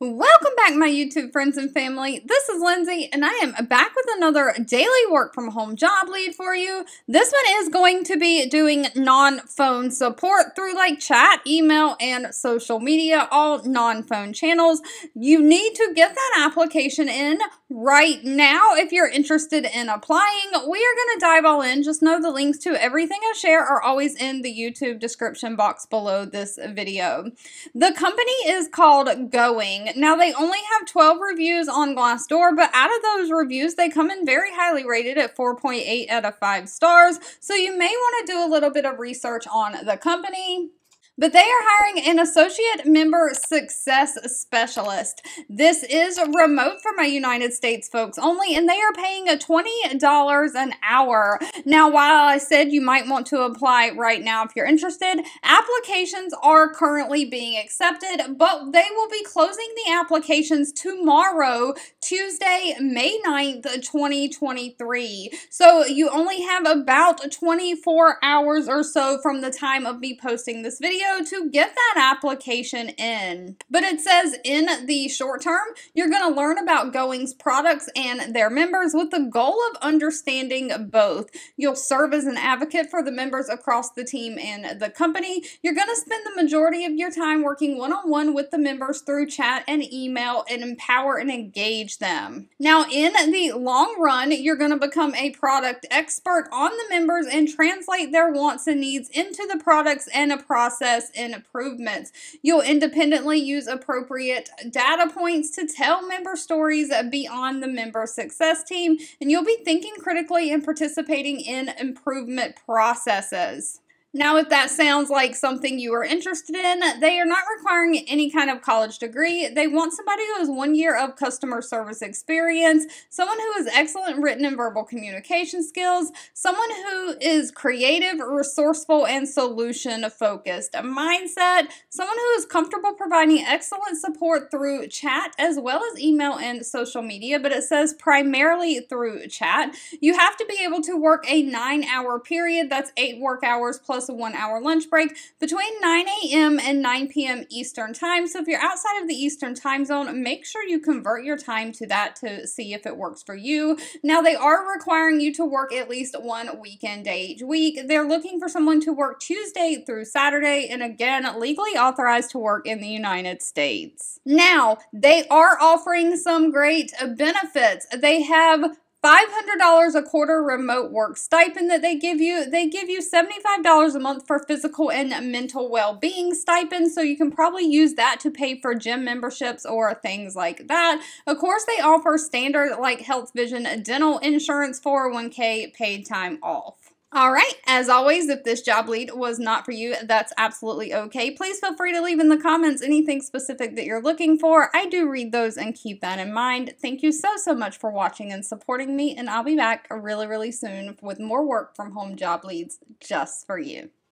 Welcome back, my YouTube friends and family. This is Lindsay, and I am back with another daily work from home job lead for you. This one is going to be doing non-phone support through like chat, email, and social media, all non-phone channels. You need to get that application in right now if you're interested in applying. We are going to dive all in. Just know the links to everything I share are always in the YouTube description box below this video. The company is called Going. Now, they only have 12 reviews on Glassdoor, but out of those reviews, they come in very highly rated at 4.8 out of 5 stars. So you may want to do a little bit of research on the company. But they are hiring an associate member success specialist. This is remote for my United States folks only, and they are paying $20 an hour. Now, while I said you might want to apply right now if you're interested, applications are currently being accepted, but they will be closing the applications tomorrow, Tuesday, May 9th, 2023. So you only have about 24 hours or so from the time of me posting this video to get that application in. But it says in the short term, you're going to learn about Going's products and their members with the goal of understanding both. You'll serve as an advocate for the members across the team and the company. You're going to spend the majority of your time working one-on-one with the members through chat and email and empower and engage them. Now, in the long run, you're going to become a product expert on the members and translate their wants and needs into the products and a process and improvements. You'll independently use appropriate data points to tell member stories beyond the member success team, and you'll be thinking critically and participating in improvement processes. Now, if that sounds like something you are interested in, they are not requiring any kind of college degree. They want somebody who has 1 year of customer service experience, someone who has excellent written and verbal communication skills, someone who is creative, resourceful, and solution-focused, a mindset, someone who is comfortable providing excellent support through chat as well as email and social media, but it says primarily through chat. You have to be able to work a 9-hour period. That's 8 work hours plus a 1-hour lunch break between 9 a.m. and 9 p.m. Eastern time. So if you're outside of the Eastern time zone, make sure you convert your time to that to see if it works for you. Now, they are requiring you to work at least one weekend day each week. They're looking for someone to work Tuesday through Saturday, and again, legally authorized to work in the United States. Now, they are offering some great benefits. They have $500 a quarter remote work stipend that they give you. They give you $75 a month for physical and mental well-being stipends, so you can probably use that to pay for gym memberships or things like that. Of course, they offer standard like health, vision, dental insurance, 401k, paid time off. All right, as always, if this job lead was not for you, that's absolutely okay. Please feel free to leave in the comments anything specific that you're looking for. I do read those and keep that in mind. Thank you so much for watching and supporting me, and I'll be back really soon with more work from home job leads just for you.